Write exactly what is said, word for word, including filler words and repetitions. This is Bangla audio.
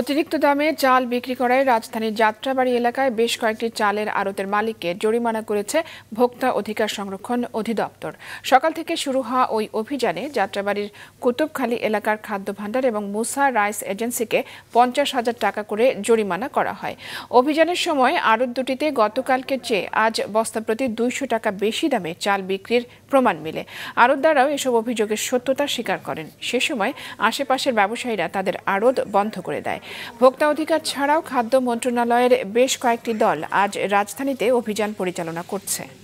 অতিরিক্ত দামে চাল বিক্রি করায় রাজধানীর যাত্রাবাড়ী এলাকায় বেশ কয়েকটি চালের আড়তের মালিককে জরিমানা করেছে ভোক্তা অধিকার সংরক্ষণ অধিদপ্তর। সকাল থেকে শুরু হওয়া ওই অভিযানে যাত্রাবাড়ীর কুতুবখালী এলাকার খাদ্য ভাণ্ডার এবং মুসা রাইস এজেন্সিকে পঞ্চাশ হাজার টাকা করে জরিমানা করা হয়। অভিযানের সময় আড়ত দুটিতে গতকালকে চেয়ে আজ বস্তাপ্রতি দুইশো টাকা বেশি দামে চাল বিক্রির প্রমাণ মিলে। আড়তদাররাও এসব অভিযোগের সত্যতা স্বীকার করেন। সে সময় আশেপাশের ব্যবসায়ীরা তাদের আড়ত বন্ধ করে দেয়। ভোক্তা অধিকার ছাড়াও খাদ্য মন্ত্রণালয়ের বেশ কয়েকটি দল আজ রাজধানীতে অভিযান পরিচালনা করছে।